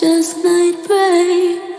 just might break.